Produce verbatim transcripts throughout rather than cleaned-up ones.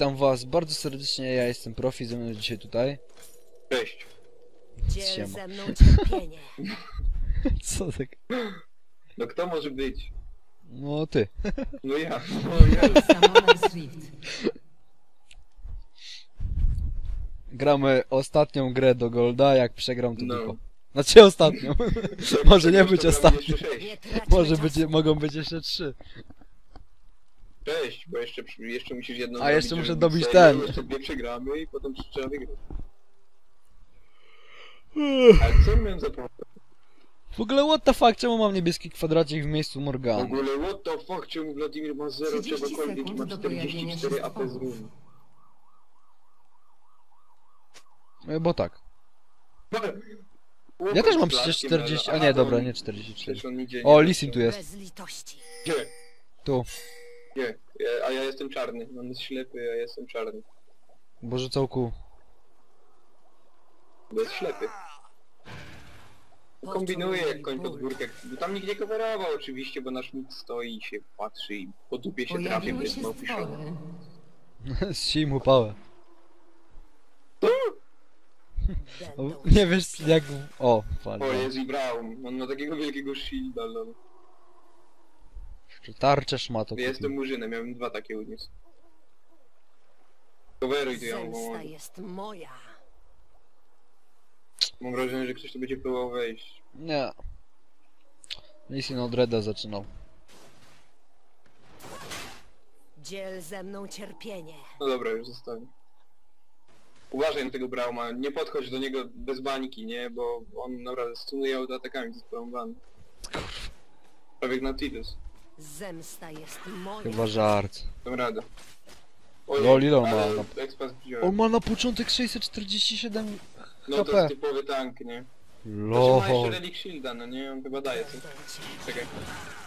Witam was bardzo serdecznie, ja jestem Profi, ze mną dzisiaj tutaj. Cześć. Dziel ze mną cierpienie. Co tak? No kto może być? No ty. No ja, no ja. Gramy ostatnią grę do Golda, jak przegram to no. Tylko. Znaczy ostatnią. Może nie być ostatnią. Może być, mogą być jeszcze trzy. Cześć, bo jeszcze, jeszcze musisz jedną A dobić, jeszcze muszę dobić ten. Jeszcze dwie przegramy i potem trzeba wygrać. Ale co miałem zapomnieć? W ogóle what the fuck, czemu mam niebieski kwadracik w miejscu Morgana? W ogóle what the fuck, czemu Wladimir ma zero czegokolwiek i ma czterdzieści cztery A P z runy? No bo tak. Ja też mam przecież czterdzieści... A nie, dobra, nie czterdzieści cztery. O, Lisin tu jest. Gdzie? Tu. Nie, a ja jestem czarny. On jest ślepy, a ja jestem czarny. Boże całku. Bo jest ślepy. Kombinuję jak koń pod górkę. Bo tam nikt nie coverował oczywiście, bo nasz mit stoi i się patrzy i po dupie się trafię, bo jest małpiszony. Zsij mu pałę. Nie wiesz jak... O, fajnie. O, jest i Braum. On ma takiego wielkiego shielda, no. Czy tarczę szmato kupił. Ja jestem murzynem, miałem dwa takie uniósł. Coveruj tu ją, bo mam... jest moja. Mam wrażenie, że ktoś tu będzie próbował wejść. Nie. Lisin od Reda zaczynał. Dziel ze mną cierpienie. No dobra, już zostawię. Uważaj na tego Brauma, nie podchodź do niego bez bańki, nie? Bo on naprawdę stunuje autoatakami z Braumban. Prawie jak na Tidus. Zemsta jest moja. Chyba żart. Dam radę. Lol, ile on ma? Na... On ma na początek sześćset czterdzieści siedem no, H P. No to jest typowy tank, nie? Lol. Znaczy ma jeszcze relic shielda, no nie? On chyba daje coś. Czekaj.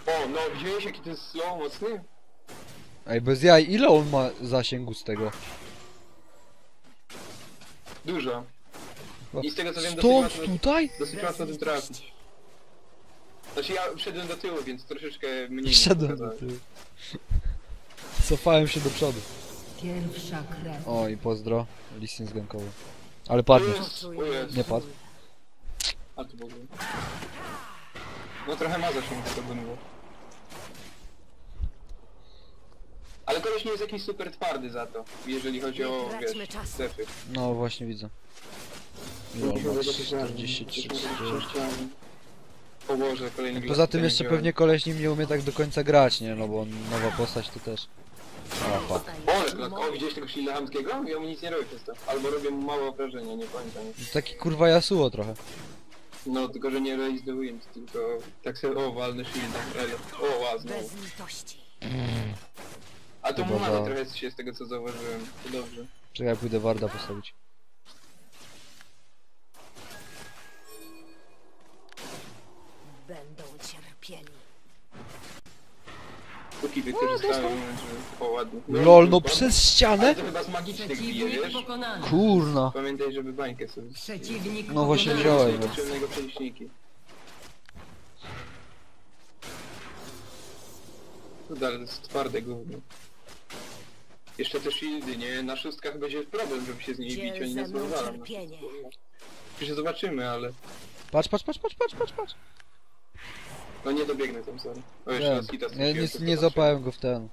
O, no widziałeś jaki to jest slow mocny? Ej, bez jaj, ile on ma zasięgu z tego? Dużo. I z tego co wiem, dosyć łatwo, tutaj? Dosyć łatwo tym trafić. Znaczy ja wszedłem do tyłu, więc troszeczkę mniej... Wszedłem do tyłu. Cofałem się do przodu. Pierwsza krew. O i pozdro. Listin zgankowy. Ale padnie. Nie padł. A tu Bogu. No trochę ma zasięg z tego było. Ale koleś nie jest jakiś super twardy za to, jeżeli chodzi o, wiesz, stepy. No właśnie widzę. No, czterdzieści trzy. O Boże, kolejny no, poza tym jeszcze pewnie koleś nim nie umie tak do końca grać, nie? No bo nowa postać to też... O, ale o, widziałeś tego silna hamskiego? Ja mu nic nie robię przez to. Albo robię mu małe obrażenia, nie pamiętam. Taki kurwa Yasuo trochę. No, tylko że nie realizowuję, tylko... Tak sobie, o, walny shield, o, łazno. A to mu mamy za... trochę się z tego co zauważyłem, to dobrze. Czekaj, pójdę warda postawić. Będą cierpieni. Póki wykorzystają, że... O, ładnie. LOL, no przez ścianę? Ale to chyba z magicznych bije, wiesz? Kurna. Pamiętaj, żeby bańkę sobie... No właśnie wziąłem. Dalej, to jest twarde gówno. Jeszcze te shieldy, nie? Na szóstkach będzie problem, żeby się z niej bić, oni nas wywalą. Przecież zobaczymy, ale... Patrz, patrz, patrz, patrz, patrz, patrz, patrz! No nie dobiegnę tam, sorry. O, jeszcze raz hita skupiłem, nie, nie, nie zapałem go w ten...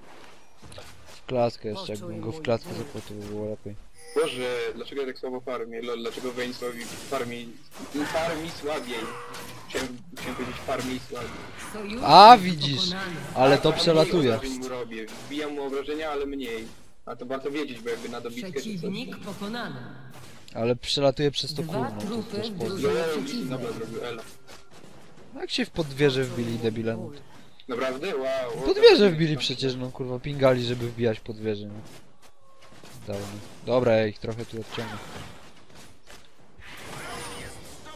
W klaskę jeszcze, jakbym go w klaskę zapał, to by było lepiej. Boże, dlaczego ja tak słabo farmię? Lol, dlaczego Wayne słabi... farmi... farmi słabiej? Chciałem, chciałem powiedzieć farmi i słabiej. A widzisz! Ale to przelatuje. Mu robię. Wbijam mu obrażenia, ale mniej. A to warto wiedzieć, bo jakby na dobitkę... Przeciwnik pokonany. Ale przelatuje przez to kurno. Dobra, zrobił Ela. Jak się w podwieże wbili debile? No to... Naprawdę? Wow. W podwieże wbili przecież, no kurwa, pingali, żeby wbijać podwieże, no. Dobra, ja ich trochę tu odciągnę.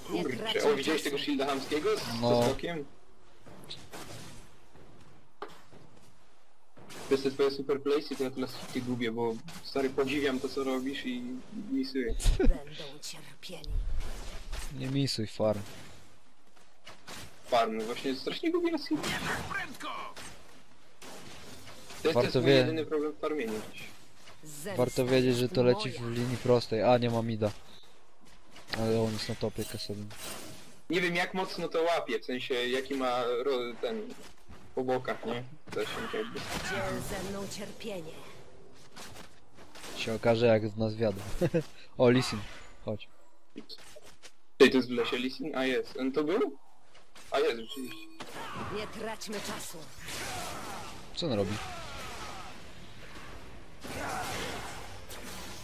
Kurczę, o widziałeś tego shielda hamskiego z no. Skokiem? To jest twoje super place i to ja teraz ty gubię, bo stary podziwiam to co robisz i misuję. Będą cierpieni. Nie misuj farm. Farm, no właśnie strasznie gubię na skill. To jest, to jest mój jedyny problem w farmieniu dziś. Warto wiedzieć, że to leci w linii prostej. A, nie ma mida. Ale on jest na topie kasowym. Nie wiem jak mocno to łapie, w sensie jaki ma ten... po bokach, nie? Zasięg jakby. Dziel ze mną cierpienie. Się okaże jak z nas wiadomo. O, Lisin, chodź. Czyli to jest w lesie Lisin? A jest. On to był? A jest, oczywiście. Nie traćmy czasu. Co on robi?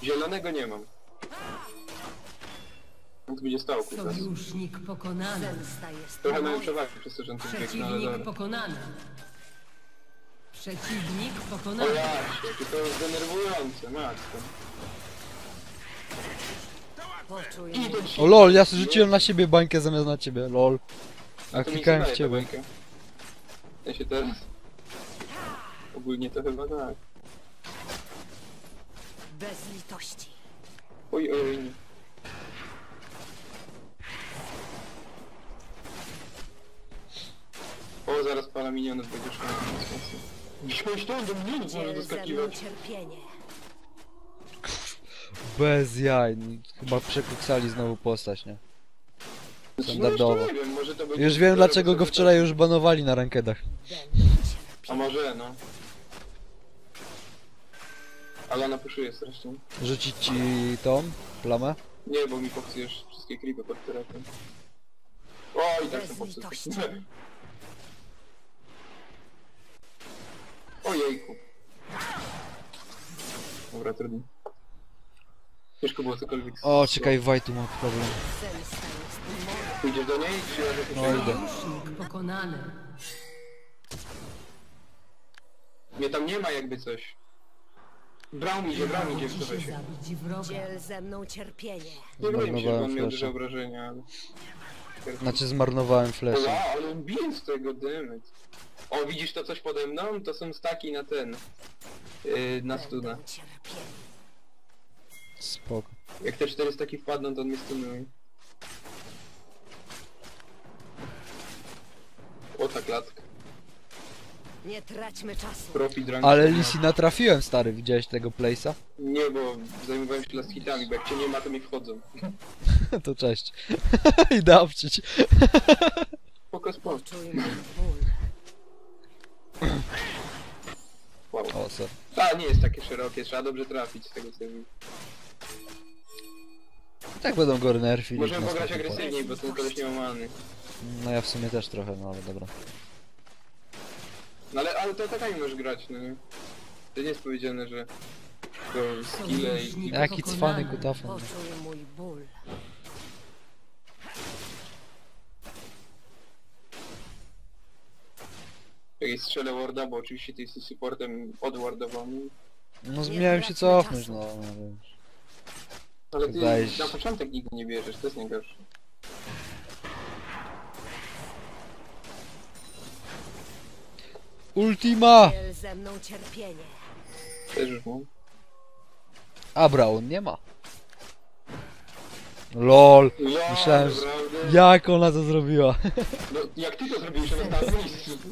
Zielonego nie mam. On tu będzie stał, kurwa. Sojusznik pokonany. Trochę mają przewagę przez to, że on tu biegł, no ale dobra. Pokonany. Przeciwnik pokonany. O jasie, jakie to jest denerwujące, matko. O lol, ja rzuciłem na siebie bańkę zamiast na ciebie, lol. A klikałem w ciebie. Ja się teraz... Ogólnie to chyba tak. Bez litości. Oj, oj, oj. O, zaraz para minionów będziesz miał. Wziąłeś tam do mnie, co nie doskakiwać. Bez jaj, chyba przekuksali znowu postać, nie? Standardowo. Już wiem dlaczego go wczoraj już banowali na rankedach. A może no. Ale ona puszuje strasznie. Rzucić ci tą plamę? Nie, bo mi popsujesz wszystkie creepy pod teratem. O, i tak są popsuć. Ojejku. Dobra, trudno. Ciężko było cokolwiek... O, czekaj, Waj tu ma problem. Pójdziesz do niej, czy ja do no, idę. Mnie tam nie ma jakby coś. Brał mi się, brał mi się w to się. Dziel ze mną cierpienie. Nie wiem, że on miał duże obrażenia, ale... Znaczy zmarnowałem flesza. O, ale on bije z tego, dymy. O, widzisz to coś pode mną? To są staki na ten... Yy, na stuna. Spoko. Jak te cztery staki wpadną, to on mnie stunuje. O, ta klatka. Nie traćmy czasu. Profi, ale Lisina natrafiłem, stary, widziałeś tego place'a? Nie, bo zajmowałem się last hitami, bo jak cię nie ma, to mi wchodzą. To cześć. I dawczyć. Spoko, spoko. Wow. O, ser. A, nie jest takie szerokie, trzeba dobrze trafić z tego sobie. Tak będą go nerfili. Możemy pograć agresywniej, bo ten koleś nie ma many. No ja w sumie też trochę, no ale dobra. No ale, ale to tak możesz grać, no nie? To nie jest powiedziane, że... To skille i... Jaki cwany kutafon. Jak strzelę warda, bo oczywiście ty jesteś supportem odwardowany. No zmieniałem się cofnąć, no, no wiesz. Ale ty Zdajesz... na początek nigdy nie bierzesz, to jest najgorsze. Ultima! Ze mną cierpienie. Też już mam. A Brown nie ma. LOL! LOL, myślałem, że... jak ona to zrobiła? No, jak ty to zrobiłeś, ona stała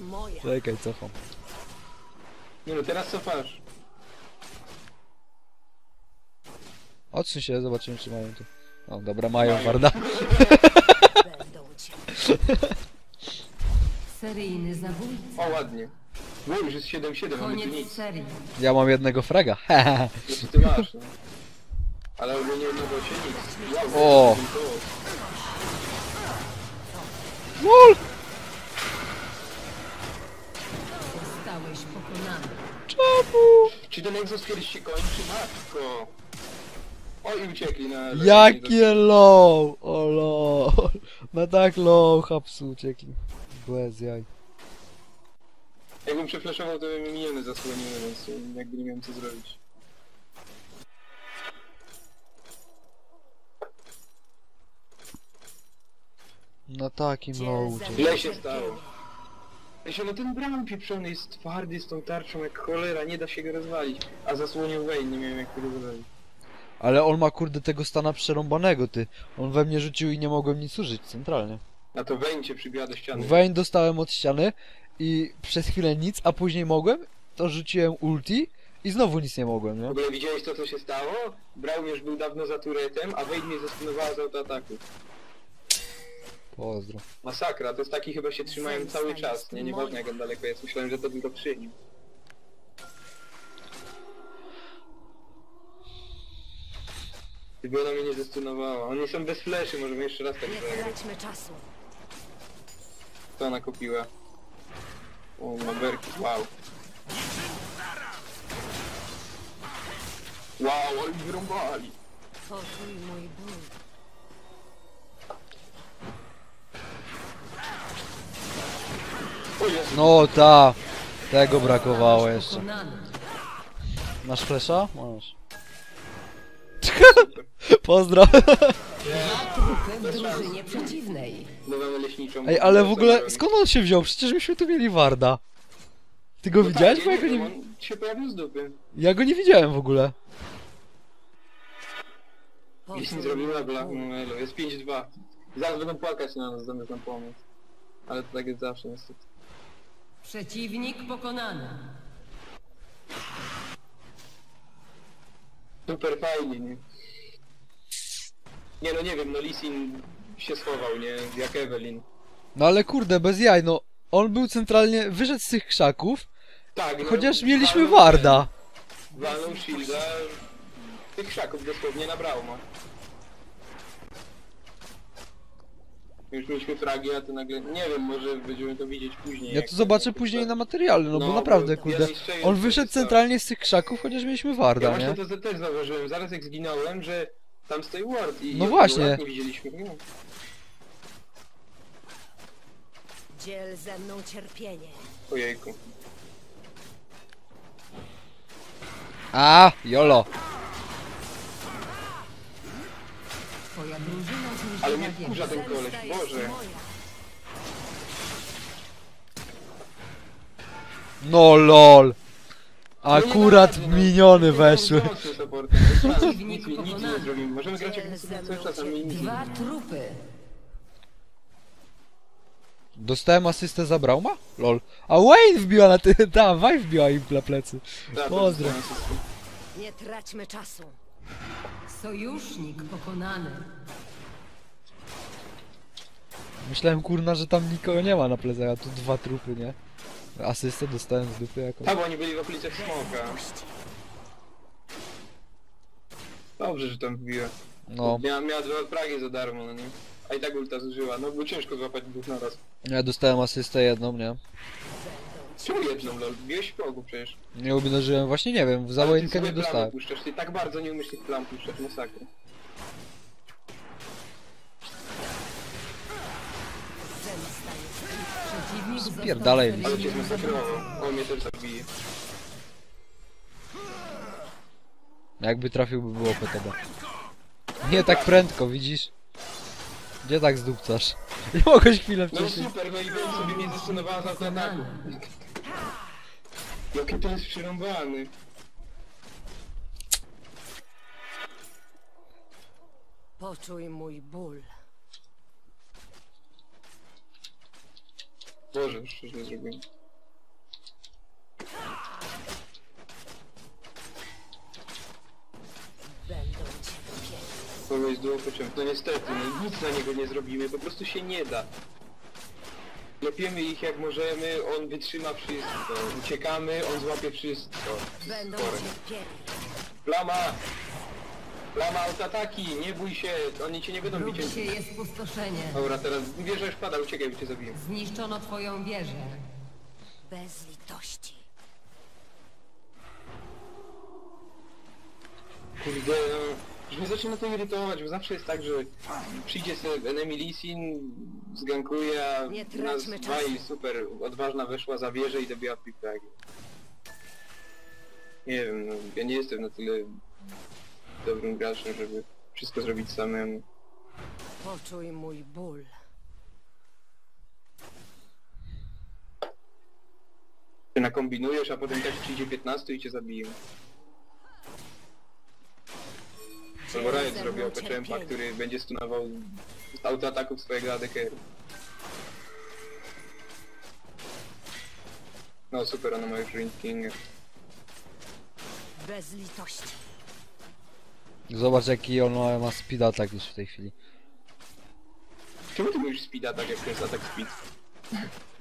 moja. Czekaj, cofam. Nie no, teraz cofasz. Odsuń się, zobaczymy czy mają tu. O, dobra, mają, mają. Warda. Seryjny zabójca. O, ładnie. Mój już jest siedem siedem, mamy tu nic. Serii. Ja mam jednego fraga. No, ty masz, no. Ale ogólnie jednego się nic. Ja o! Wol! Zostałeś pokonany. Czemu? Czy ten egzos kiedyś się kończy, matko? O, i uciekli na... Jakie low! O lol! Na tak low hapsu uciekli. Bez jaj. Jakbym przeflaszował, to bym miniony zasłoniły, więc jakby nie miałem co zrobić. Na takim low uciekli. Ile się stało? Wiesz, no ten Bram pieprzony jest twardy z tą tarczą jak cholera, nie da się go rozwalić. A zasłonił Vayne, nie miałem jak go rozwalić. Ale on ma kurde tego stana przerąbanego, ty. On we mnie rzucił i nie mogłem nic użyć centralnie. A to Vayne cię przybija do ściany. Vayne dostałem od ściany i przez chwilę nic, a później mogłem, to rzuciłem ulti I znowu nic nie mogłem, nie? W ogóle widziałeś to, co się stało? Braum już był dawno za turetem, a Vayne mnie zestunowała z autoataku. Pozdro. Masakra, to jest taki chyba się trzymają cały czas, nie? Nieważne jak on daleko jest, myślałem, że to tylko przy nim. Gdyby ona mnie nie zestunowała. Oni są bez fleszy, możemy jeszcze raz tak zrobić. Nie traćmy czasu. Co ona kupiła? O, maberki, wow. Wow, oni wyrąbali. Poczuj mój ból. No ta! Tego brakowało jeszcze. Masz flesza? Masz. Pozdro! Ej, ale w ogóle skąd on się wziął? Przecież myśmy tu mieli Warda. Ty go widziałeś? Bo ja go nie... Ja go nie widziałem w ogóle. Jeśli zrobił nagla, jest pięć dwa. Zaraz będą płakać na nas, zamiast nam pomóc. Ale to tak jest zawsze niestety. Przeciwnik pokonany. Super fajnie, nie? Nie no nie wiem, no Lee Sin się schował, nie? Jak Evelyn. No ale kurde, bez jaj, no on był centralnie, wyszedł z tych krzaków. Tak, chociaż no, mieliśmy walną, Warda. Walną shielda tych krzaków dosłownie na Brauma. Już mieliśmy fragi, a to nagle... Nie wiem, może będziemy to widzieć później. Ja to zobaczę później na materiale, no, no bo naprawdę, bo, kurde. Ja on wyszedł centralnie z tych krzaków, chociaż mieliśmy Warda, ja nie? Ja właśnie to też zauważyłem, zaraz jak zginąłem, że tam stoi Ward i... No i właśnie. Nie widzieliśmy. No. Dziel ze mną cierpienie. Ojejku. A, jolo. Ale mnie wkurza ten koleś, Boże. No lol. Akurat no miniony weszły. Nic nie zrobimy, możemy grać jak coś czasami nic. Dwa trupy. Dostałem asystę za Brauma? Lol. A Vayne wbiła na ty... Da, Vayne wbiła im na plecy. Pozdro. Nie traćmy czasu. Sojusznik pokonany. Myślałem kurna, że tam nikogo nie ma na plecach, a tu dwa trupy, nie? Asystę dostałem z dupy jako... Tak, bo oni byli w okolicach smoka. Dobrze, że tam wbiłem. No. Mia miała dwa fragi za darmo, no nie? A i tak ulta zużyła, no było ciężko złapać dwóch na raz. Ja dostałem asystę jedną, nie? Czemu jedną, lol? Biłeś w progu przecież. Nie obnażyłem, właśnie nie wiem, za Wayne'kę nie dostałem. Puszczasz, ty tak bardzo nie umiesz tych plam puszczać, masakry. Spierdalej mi. Ale cię zmasakrował, on mnie też zabije. Jakby trafił, by było P T B. Nie tak prędko, widzisz? Gdzie tak zdupcasz? Nie mogłeś chwilę wcześniej. No super, no i Vayne sobie mnie zastanowała za ataku. Jaki to jest przyrąbany. Poczuj mój ból. Boże, już coś nie zrobiłem. No niestety, no nic na niego nie zrobimy, po prostu się nie da. Lepiemy ich jak możemy, on wytrzyma wszystko. Uciekamy, on złapie wszystko. Plama! Plama, autoataki! Nie bój się, oni cię nie będą bić. Się jest pustoszenie. Dobra, teraz wieża już pada, uciekaj, cię zabiję. Zniszczono twoją wieżę. Bez litości. Kurde, no. Już mnie zaczyna to irytować, bo zawsze jest tak, że przyjdzie sobie enemy Lee Sin, zgankuje, a nas dwa i super, odważna weszła za wieżę i dobiła pipek. Nie wiem, no, ja nie jestem na tyle dobrym graczem, żeby wszystko zrobić samemu. Poczuj mój ból. Ty nakombinujesz, a potem też przyjdzie piętnaście i cię zabije. Albo Riot zrobił O P C M P A, który będzie stunował z autoataków swojego A D C-u. No super, ona ma już Ring King. Bez litości. Zobacz jaki on ma speed attack już w tej chwili. Czemu ty mówisz speed attack, jak to jest attack speed?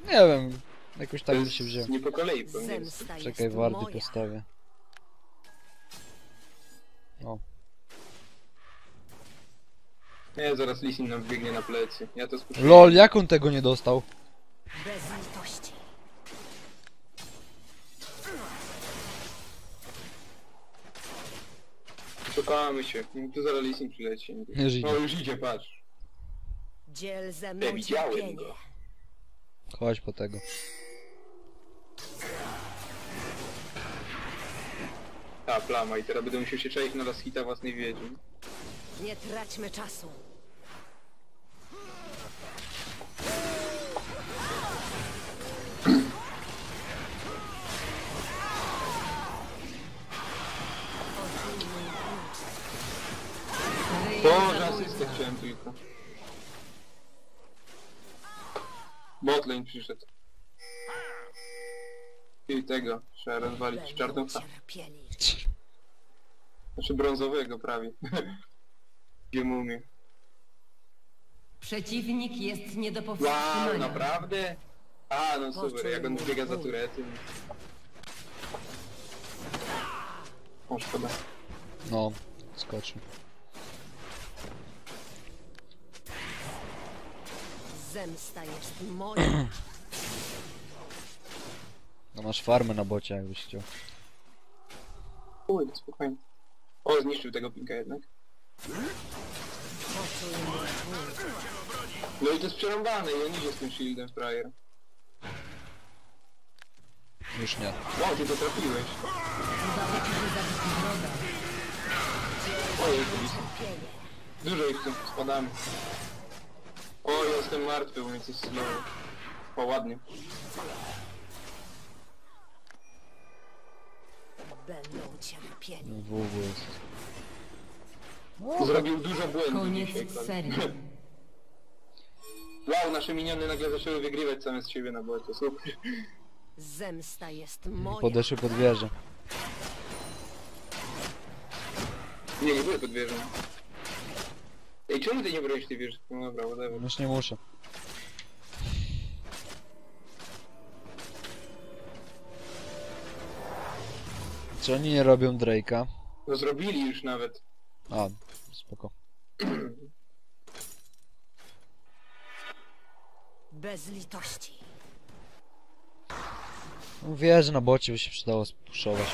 Nie wiem, jakoś tak mi się wziął. Nie po kolei pewnie. Czekaj, wardy moja. Postawię. O. Nie, zaraz Lisin nam biegnie na plecy. Ja to spuszczę. LOL, jak on tego nie dostał? Bez litości. Czekamy się, tu zaraz Lisin przyleci. No już idzie, patrz. Dziel ze mną. Nie widziałem go. Chodź po tego. Ta plama i teraz będę musiał się czaić na las hita własnej wiedzy. Nie traćmy czasu. Boże, asystę chciałem tylko. Botlane przyszedł. I tego, trzeba rozwalić czarną fałę. Znaczy brązowego prawie. Gdzie mumie? Przeciwnik jest nie do powstrzymania. Wow, naprawdę? A, no super, jak on biega za turety. O, szkoda. No, skoczył. Zemsta jest moja. No masz farmę na bocie, jakbyś chciał. Uj, spokojnie. O, zniszczył tego pinka jednak. No i to jest przerąbane, i on idzie z tym shieldem w prior. Już nie. O, ty to trafiłeś. Ojej, to dużo ich tu spadamy. O, ja jestem martwy, bo mnie coś slowy. O, ładnie. Będą cierpieni. Zrobił dużo błędów dzisiaj. Wow, nasze miniony nagle zaczęły wygrywać same z siebie na błocie. Super. Zemsta jest moja. Podeszły pod wieżę. Nie, nie były pod wieżą. Ej, czemu ty nie bronisz tej wieży? No dobra, whatever. Już nie muszę. Czy oni nie robią Drake'a? No zrobili już nawet. A, spoko. Bez litości. No wierzę, na bocie by się przydało spuszować.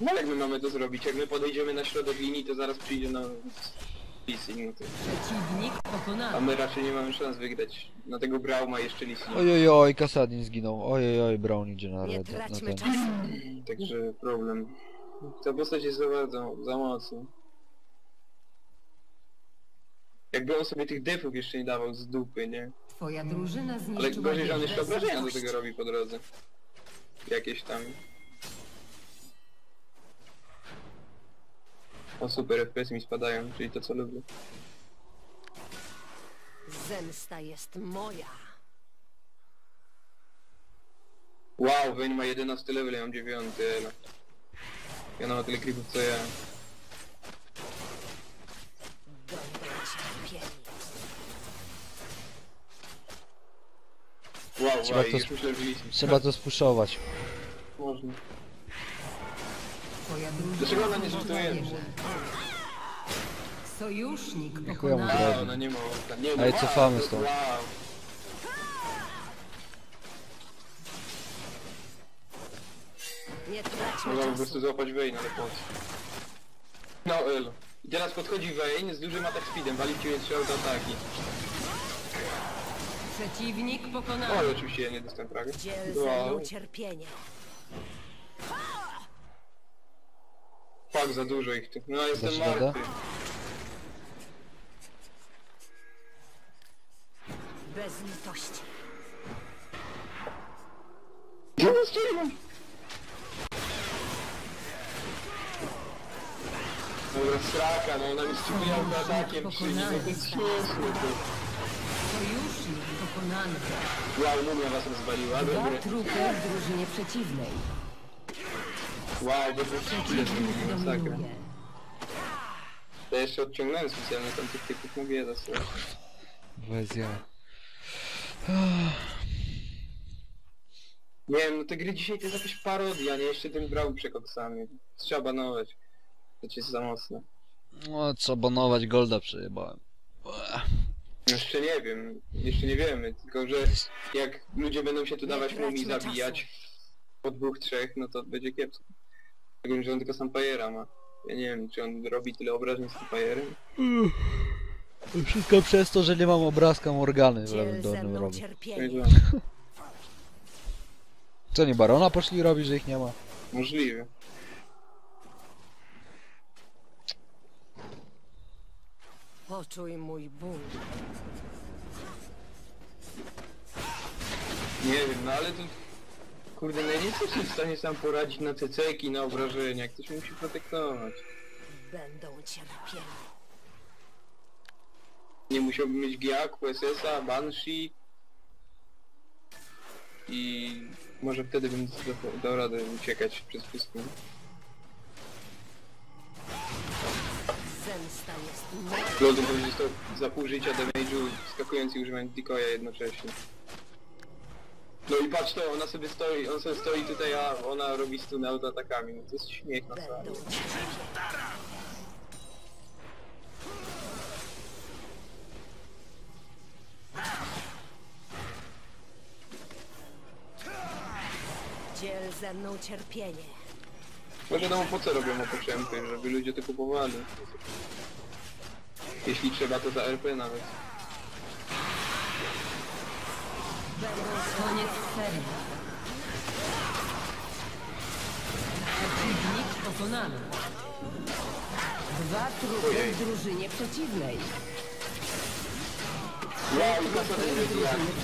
No jak my mamy to zrobić? Jak my podejdziemy na środek linii, to zaraz przyjdzie na... Leasing. A my raczej nie mamy szans wygrać. Na tego Brauma jeszcze Leasing. Ojojoj, oj, Kasadin zginął. Ojojoj, Braum idzie na red. Nie traćmy czasu. Także problem. Ta postać jest za bardzo, za mocno. Jakby on sobie tych defów jeszcze nie dawał z dupy, nie? Twoja drużyna zniszczyła. Ale gorzej, że on jeszcze obrażenia do tego robi po drodze. Jakieś tam. O super, F P S mi spadają, czyli to co lubię. Zemsta jest moja. Wow, Wen ma jedenasty level, ja mam dziewiąty. Ja mam tyle creepów co ja. Wow, trzeba, wow, to już myślę, że trzeba to spuszować. Można. Dlaczego ona nie żartuje? Sojusznik pokonany. Wow, ona nie ma ulta. Nie ma. Ej, cofamy stąd. Wow. Mogłam po prostu złapać Vayne, ale po co? No elo. I teraz podchodzi Vayne z dużym atak speedem. Wali cię trzy autoataki. Przeciwnik pokonany. Oj, oczywiście ja nie dostałem prawie. Wow. Fak, za dużo ich tu. No, jestem martwy. Bez litości. Gdzie nas ciemno? Dobra, straka, no ona mi ściągnęła na atakiem przyjdzie. To jest śmieszne tu. Sojusznik pokonany. Wow, mumia was rozwaliła, dobra. Dwa trupy w drużynie przeciwnej. Ładnie, to masakra. To jeszcze odciągnąłem specjalnie tam tych typów, mówię za sobą. Bez ja. Nie wiem, no te gry dzisiaj to jest jakaś parodia, nie? Jeszcze ten grał przekoksami. Trzeba banować. To ci jest za mocne. No, trzeba banować, golda przejebałem. Jeszcze nie wiem, jeszcze nie wiemy, tylko że jak ludzie będą się tu dawać mumi zabijać po dwóch, trzech, no to będzie kiepsko. Tak wiem, że on tylko Sampajera ma. Ja nie wiem, czy on robi tyle obrażeń z Sampajerem. Wszystko przez to, że nie mam obrazka Morgany w lewym dolnym rogu. Co, nie barona poszli robić, że ich nie ma? Możliwe. Poczuj mój ból. Nie wiem, no ale to... Kurde, no ja nie jestem w stanie sam poradzić na ceceki, na obrażenia. Ktoś musi protektować. Będą cię napięli. Nie musiałbym mieć Giaku, S S a, Banshee. I... może wtedy bym dał radę uciekać przez wszystko. Golden będzie stał za pół życia damage'u, skakując i używając decoya jednocześnie. No i patrz to, ona sobie stoi, on sobie stoi tutaj, a ona robi stunę autoatakami. No to jest śmiech na sali. Dziel ze mną cierpienie. No wiadomo po co robią opoczępy, żeby ludzie to kupowali. Jeśli trzeba, to za R P nawet. Koniec serii. Przeciwnik pokonany. Dwa trupy w drużynie przeciwnej.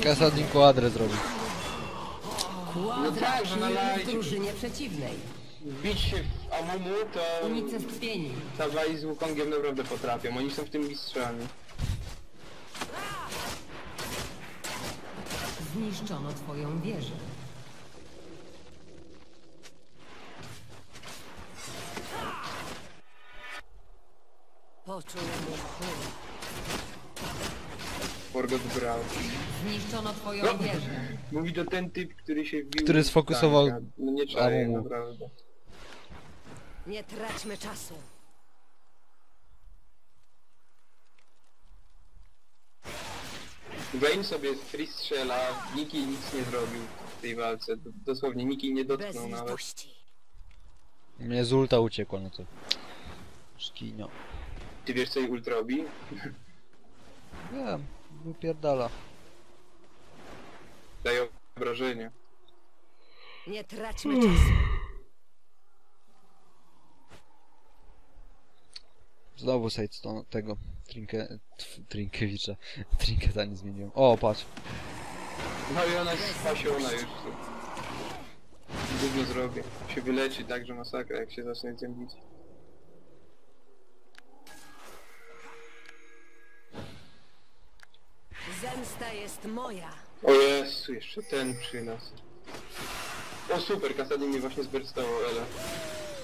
Kasadnik kwadrę zrobił. Kwadra w drużynie przeciwnej. Wbić się w Amumu, to... Unicestwieni. Tawai z Wukongiem naprawdę potrafią, oni są w tym mistrzami. Zniszczono twoją wieżę. Poczułem Forgot brał. Zniszczono twoją no. wieżę. Mówi to ten typ, który się wbił... Który sfokusował... No nie trzeba jej, naprawdę. Nie traćmy czasu. Wayne sobie free strzela, Niki nic nie zrobił w tej walce. Dosłownie Niki nie dotknął nawet. Mnie z ulta uciekła, no to... Szkinio. Ty wiesz co jej ult robi? Wiem, wypierdala. Daje obrażenie. Nie traćmy czasu. Znowu side tego Trinke... Trinkiewicza. Trinketa nie zmieniłem. O, patrz. No i ona jest spasiona już. Dużo zrobię. Się wyleczy, także masakra, jak się zacznie zębić. Zemsta jest moja. O Jezu, jeszcze ten przy nas. O super, Kasadin mi właśnie zberstało Ela.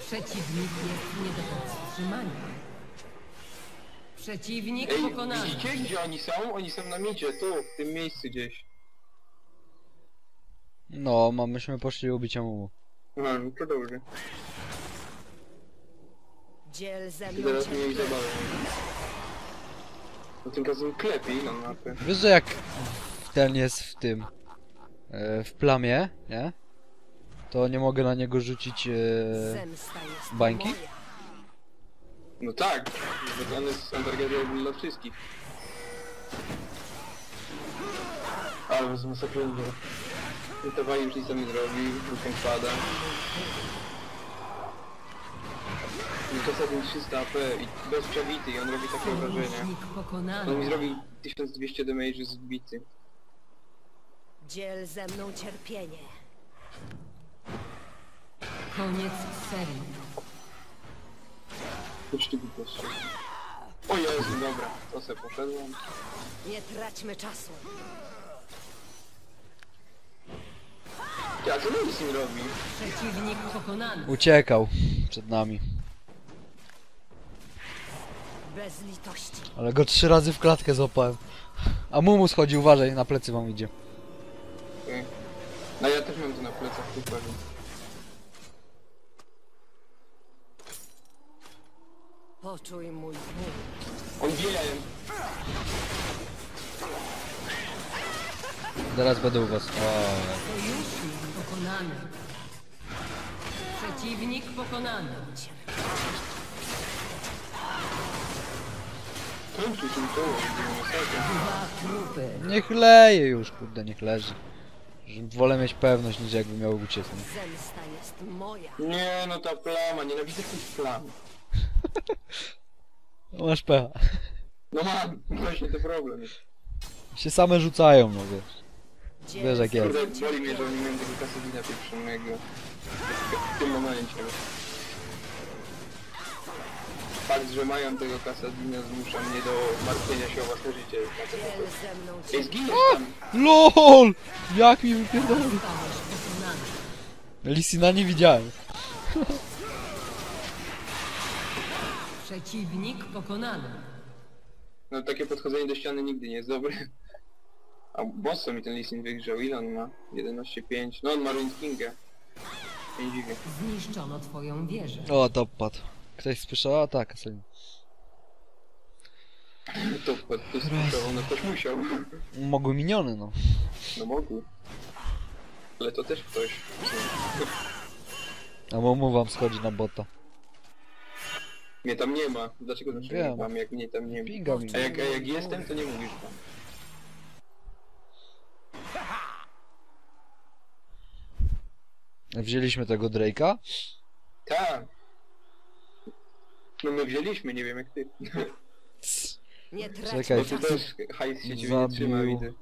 Przeciwnik jest nie do powstrzymania. Przeciwnik Ej, pokonany. Widzicie gdzie oni są? Oni są na midzie, tu, w tym miejscu gdzieś. No, myśmy poszli ubić Amumu. No, no to dobrze. Dziel ze mną teraz mnie zabawię. No tym razem klepi na mapę. Wiesz, że jak ten jest w tym... Yy, w plamie, nie? To nie mogę na niego rzucić... Yy, bańki? No tak, bo one są targetowane dla wszystkich. Ale z masakręgą. Wytawali już nic sami drogi, ruchem pada. I czasem trzysta A P i bez przebity i on robi takie obrażenia. On mi zrobi tysiąc dwieście damage zbity. Dziel ze mną cierpienie. Koniec serii. O Jezu, dobra, to se poszedłem. Nie traćmy czasu. Jak on z nim robi? Przeciwnik pokonany. Uciekał przed nami. Bez litości. Ale go trzy razy w klatkę złapałem. A Mumu schodzi, uważaj, na plecy wam idzie. Okay. No ja też mam to na plecach, super. Poczuj mój ból. Odbijałem. Zaraz będę u was. Sojusznik pokonany. Przeciwnik pokonany. Nie chleje już, kurde, niech leży. Wolę mieć pewność, niż jakby miał uciec. Zemsta jest moja. Nie, no ta plama, nienawidzę tych plam. Masz pecha. No mam, właśnie to problem jest. Się same rzucają, no wiesz. Wiesz jak jest. Kurde, boli mnie, że oni mają tego kasedina pierwszego. W tym momencie. Fakt, że mają tego kasadina zmusza mnie do martwienia się o własne życie. Ej, zginiesz tam! LOL! Jak mi wypierdolę! Lisina nie widziałem. Przeciwnik pokonany. No takie podchodzenie do ściany nigdy nie jest dobre. A bosso mi ten Lisin wygrzał. Ile on ma? jedenaście pięć. No on ma Ruin Kingę. Zniszczono twoją wieżę. O, top padł. Ktoś słyszał? A tak, Aselin. Top padł, ktoś słyszał, no ktoś musiał. Mogły miniony, no. No mogły. Ale to też ktoś. A Mumu wam schodzi na bota. Mnie tam nie ma. Dlaczego znaczy nie mam, jak mnie tam nie ma? A jak, a jak jestem, to nie mówisz tam. Wzięliśmy tego Drake'a? Tak. No my wzięliśmy, nie wiem jak ty. Nie tracę. Czekaj, ty też hajs się ciebie nie trzyma, widzę.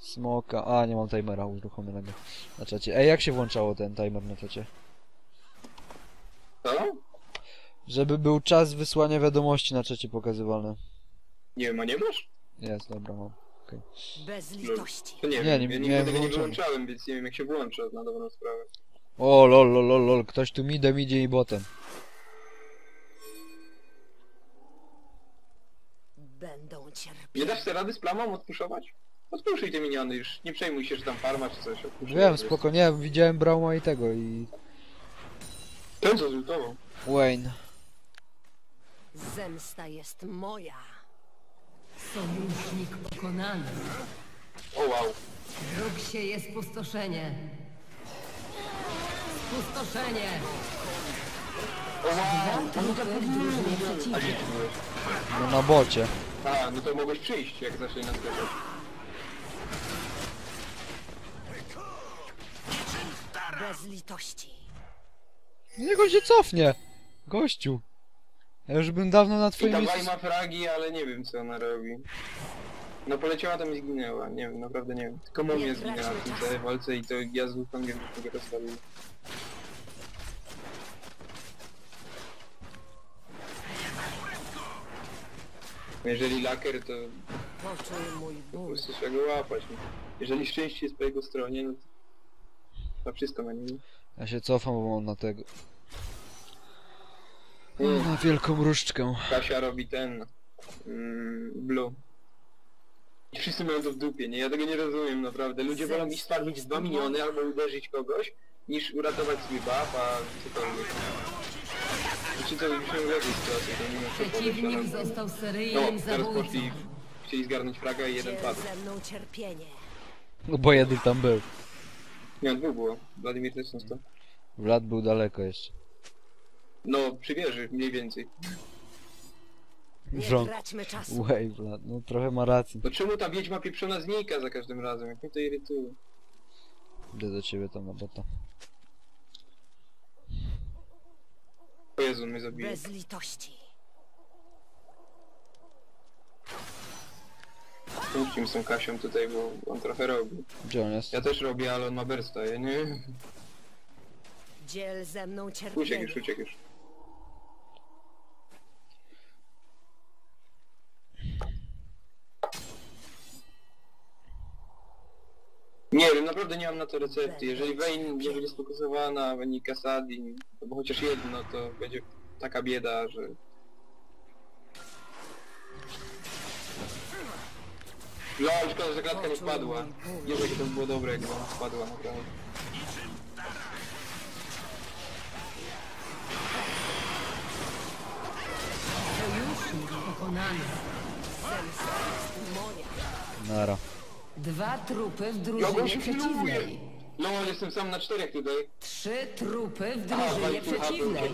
Smoka. A, nie mam timera uruchomionego na czacie. Ej, jak się włączało ten timer na czacie? Co? Żeby był czas wysłania wiadomości na czacie pokazywalne. Nie wiem, a nie masz? Jest, dobra, mam. Okay. Bez litości. No, nie, nie, nie, nie, ja nie, nie włączałem, więc nie wiem jak się włącza na dobrą sprawę. O, lol, lol, lol, lol, ktoś tu midem idzie i botem. Będą cierpieć. Nie dasz sobie rady z plamą odpuszować? Odpuszczaj te miniony już, nie przejmuj się, że tam farma czy coś. Wiem, spoko, nie, widziałem Brauma i tego i... Ten co zlutował? Wayne. Zemsta jest moja. Sojusznik pokonany. O wow. Wróg się jest pustoszenie. Pustoszenie. O wow. A gdzie ty byłeś? No na bocie. A, no to mogłeś przyjść, jak zaczęli nas gadać. Bez litości. Niech on się cofnie. Gościu, ja już bym dawno na twoim miejscu... Ta ma fragi, ale nie wiem co ona robi. No poleciała tam i zginęła, nie wiem, naprawdę nie wiem. Tylko mom mnie zginęła w tej walce i to ja z Wukongiem już tego rozstawiłem. Jeżeli laker to... Po prostu trzeba go łapać. Jeżeli szczęście jest po jego stronie, no to... To wszystko na nim. Ja się cofam, bo mam na tego. Mm. Na wielką różdżkę. Kasia robi ten... Mm, blue. I wszyscy mają to w dupie, nie? Ja tego nie rozumiem, naprawdę. Ludzie wolą iść sparwić dwa miniony albo uderzyć kogoś, niż uratować swój bab, a cokolwiek. Znaczy to już się ulepiej sytuacja, to mimo co przeciwnik został seryjnym zabójcą. Chcieli zgarnąć fraga i jeden padł. No bo jeden tam był. Nie, on dwóch było. Władimir też to. Vlad był daleko jeszcze. No, przy wieży, mniej więcej. Nie traćmy czasu. Łej, Vlad, no trochę ma racji. No czemu ta wiedźma pieprzona znika za każdym razem? Jak mnie to irytuje. Idę do ciebie tam na bota. O Jezu, on mnie zabije. Bez litości. Pójdźmy z tą Kasią tutaj, bo on trochę robi. Gdzie on jest? Ja też robię, ale on ma bursta, ja nie? Dziel ze mną cierpienie. Uciek już, uciek już. Nie wiem, naprawdę nie mam na to recepty. Jeżeli Vayne nie będzie sfokusowana, Vayne i Kassadin, albo chociaż jedno, to będzie taka bieda, że... Lol, szkoda, że klatka nie spadła. Nie wiem, jakie to było dobre, jakby ona spadła naprawdę. Nara. Dwa trupy w drużynie przeciwnej. No, jestem sam na czterech tutaj. Trzy trupy w drużynie A, przeciwnej.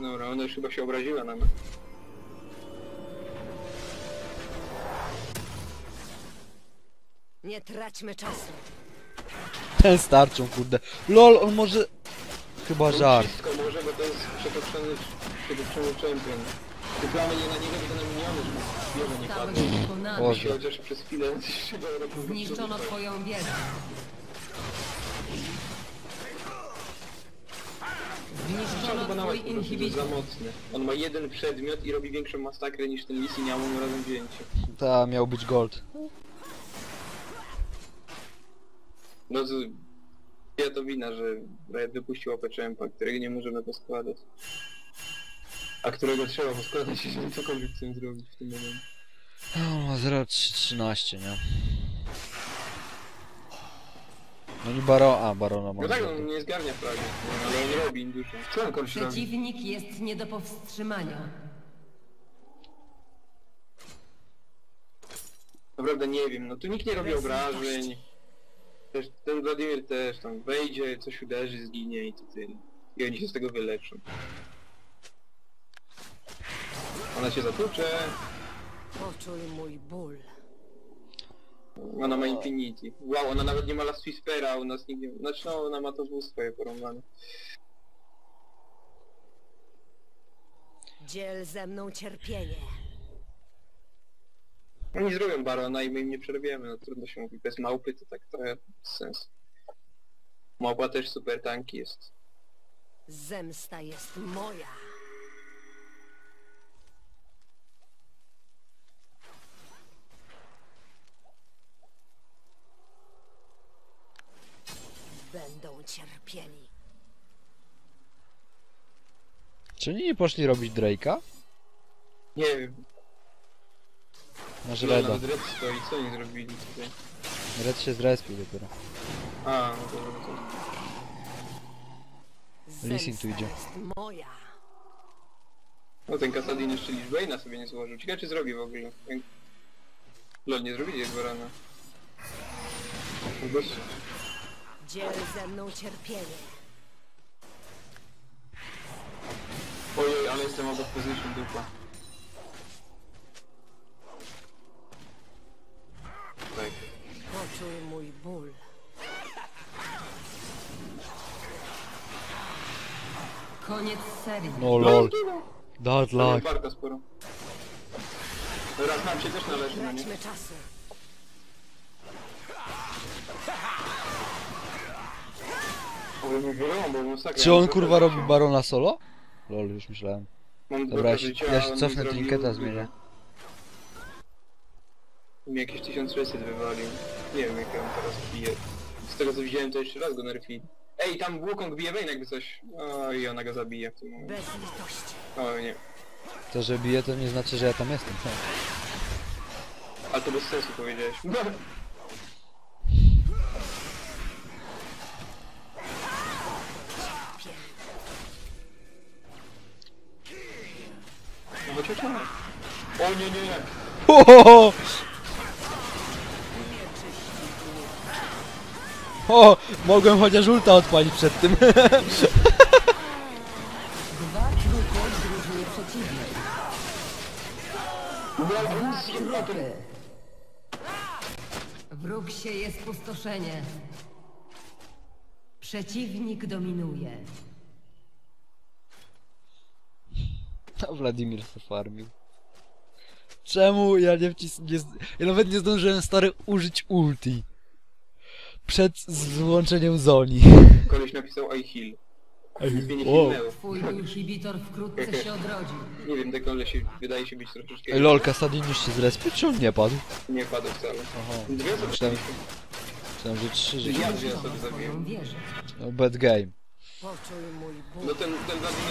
Dobra, ona już chyba się obraziła na mnie. Nie traćmy czasu. Ten starczą, kurde. Lol, on może... Chyba żart. Wszystko może, bo to jest przetoczony... przetoczony champion. Wyglamy nie na niego, tylko na miniony, żeby wiemy nie padło. Boże. Chociaż przez chwilę... Zniszczono twoją wiedzę. Zniszczono twój inhibitor. Za mocny. On ma jeden przedmiot i robi większą masakrę niż ten Lis i miał on razem wzięcie. Ta, miał być gold. No to... Ja to wina, że wypuścił łapę czempa, którego nie możemy poskładać. A którego trzeba poskładać, jeżeli cokolwiek chcę zrobić w tym momencie. No ma zero trzy trzynaście, nie? No i Baro... A, Barona ma... No tak, on nie zgarnia prawie, ale on robi induszę. Co on kończy? Przeciwnik jest nie do powstrzymania. Naprawdę nie wiem, no tu nikt nie robi obrażeń. Też, ten Wladimir też tam wejdzie, coś uderzy, zginie i to tyle. I oni się z tego wyleczą. Ona się zatłucze. Poczuj mój ból. Ona ma Infinity. Wow, ona nawet nie ma Last Whispera, u nas nigdy... Znaczy no, ona ma to dwóch swoje porąbane. Dziel ze mną cierpienie. Oni zrobią Barona i my im nie przerwiemy, no trudno się mówi. Bez małpy to tak trochę bez sensu. Małpa też super tanki jest. Zemsta jest moja. Będą cierpieli. Czy oni nie poszli robić Drake'a? Nie wiem. Masz Reda. No, Red stoi, co oni zrobili tutaj? Red się zrespił dopiero. A, no to dobrze. Lissing tu idzie. No ten Kassadin jeszcze Lichbane'a sobie nie złożył. Ciekawe czy zrobi w ogóle. Lol, nie zrobili jego rana. Dziel ze mną cierpienie. Ojej, ale jestem obok position dupa. Poczuj mój ból. Koniec serii. No lol. Dad lag. Teraz nam się też należy na nie. Czy on kurwa robi Barona solo? Lol, już myślałem. Dobra, ja się, ja się cofnę, Trinketa zmienię. Mi jakieś tysiąc sześćset wywalił. Nie wiem jak on teraz bije. Z tego co widziałem to jeszcze raz go nerfi. Ej, tam Wukong bije Vayne jakby coś. Oj, ona go zabije w tym momencie. Bez litości. O nie. To, że bije to nie znaczy, że ja tam jestem. Tak. Ale to bez sensu powiedziałeś. No bo cię trzymaj. O nie, nie, nie. O! Mogłem chociaż ulta odpalić przed tym. Dwa trupy z drużyny przeciwnej. Dwa trupy. W Ruksie jest pustoszenie. Przeciwnik dominuje. To Wladimir se farmił. Czemu ja nie wcisnę... Ja nawet nie zdążyłem, stary, użyć ulti. Przed włączeniem Zoni. Koleś napisał I heal. O. Twój inhibitor wkrótce się odrodzi. Nie wiem, ten koleś wydaje się być troszeczkę... Ej, lol, Kassadin już się zrespił, czy on nie padł? Nie padł wcale. Aha. Dwie osoby. Myślałem, że trzy życia. Ja dwie osoby zabiłem. No bad game. No ten, ten zabój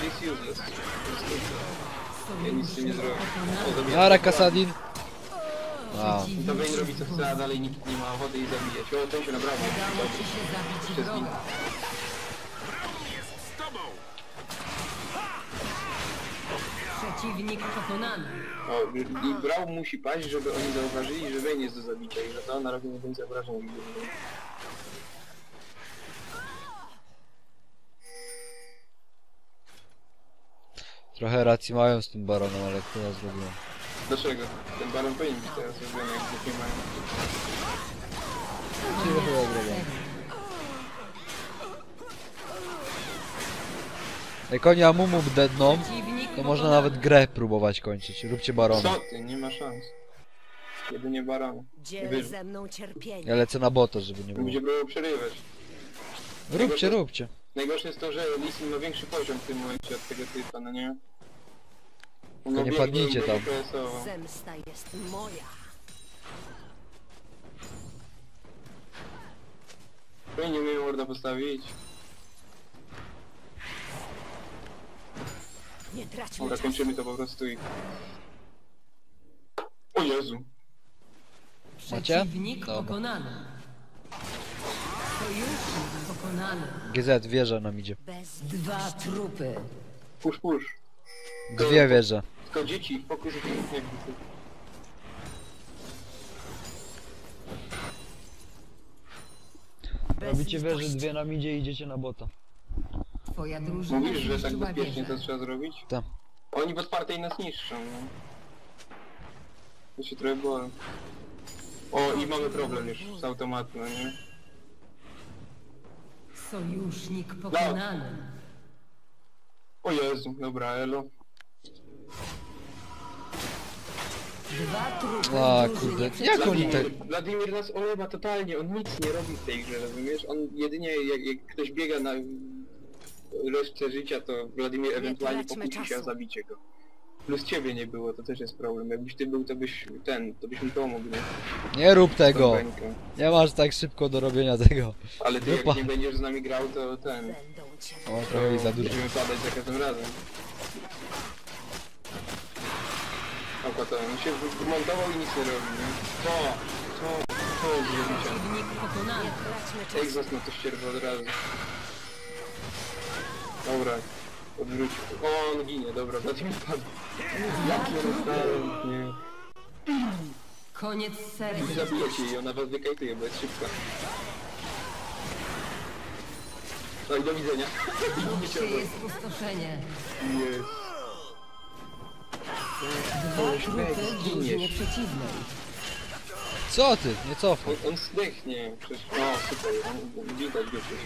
jest useless. Ja nic nie zrobię. Nara Kasadin. Wow. Tobie nie robi co chce, a dalej nikt nie ma wody i zabije. O, ten się naprawdę. Przeciwnik pokonany. O, i brał musi paść, żeby oni zauważyli, że wejnie jest do zabicia i że to na razie nie będzie obrażał. Trochę racji mają z tym baronem, ale kto nas zrobił? Dlaczego? Ten baron powinien być teraz zrobiony, jak nie mają. Ciebie chyba zrobiłem. Jak oni Amumu wdedną, to można nawet grę próbować kończyć. Róbcie barona. Co ty? Nie ma szans. Jedynie barona. Dziel ze mną cierpienie. Ja lecę na bota, żeby nie było. Będzie było przerywać. Róbcie, róbcie. Najgorsze jest to, że Lissin ma większy poziom w tym momencie od tego typa, no nie? Tylko nie padnijcie tam. Zemsta jest moja. Ja nie umiem warda postawić. Nie traćmy czasu. Kończymy to po prostu i... O Jezu! Macie? Dobra. G Z, wieża nam idzie. Dwa trupy. Pusz, pusz. Dwie wieże. Tylko dzieci, pokój z nich. Robicie wieże, dwie nam idzie i idziecie na bota. Twoja drużyna. Mówisz, że tak bezpiecznie to trzeba zrobić? Tak. Oni w otwartej nas niszczą, no. To się trochę boję. O, i mamy problem już z automatu, no nie? Sojusznik pokonany. O Jezu, dobra, elo. A kurde, jak oni tak... Wladimir nas oleba totalnie, on nic nie robi w tej grze, rozumiesz? On jedynie, jak, jak ktoś biega na resztę życia, to Wladimir ewentualnie pokusi się o zabicie go. Plus ciebie nie było, to też jest problem. Jakbyś ty był, to byś ten, to byś mi pomógł. Nie, nie rób tego! Nie masz tak szybko do robienia tego. Ale ty Rupa. Jak nie będziesz z nami grał, to ten... O, trochę i za dużo. Będziemy padać za każdym razem. O, to on się wymontował i nic nie robi, nie? To, to, to zrobicie. Egzos na to ścierwa od razu. Dobra. Odwrócił. O, on ginie, dobra, za tym spadł. Jaki on stary, nie. Koniec serii. Zabijecie jej, ona was wykajtuje, bo jest szybka. No i do widzenia. Gdzie jest pustoszenie. Jest. Zginiesz. Co ty? Nie cofaj. On, on zdechnie. Przecież... O, super, on widać go przecież.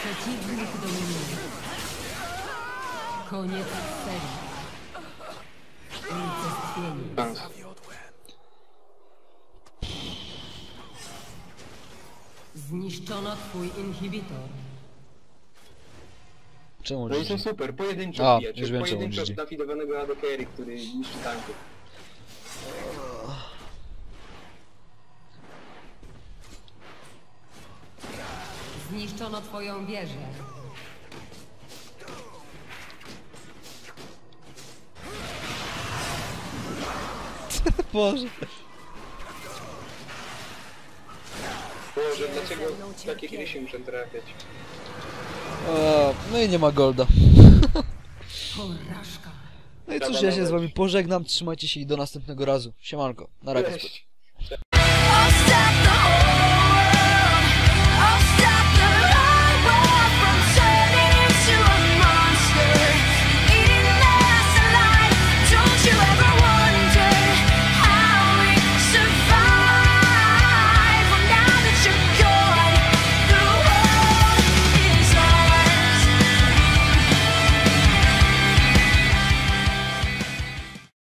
Przeciwnik dominuje. Koniec serii. Unicestwienie. Zniszczono twój inhibitor. Czemu no i to super, pojedynczo pijaczek. Pojedynczo zdafidowanego A D C-ery, który niszczy tanków. Zniszczono twoją wieżę. Boże. Boże, dlaczego takie gry się muszę trafiać? O, no i nie ma golda. No i cóż, ja się z wami pożegnam, trzymajcie się i do następnego razu. Siemanko, na razie.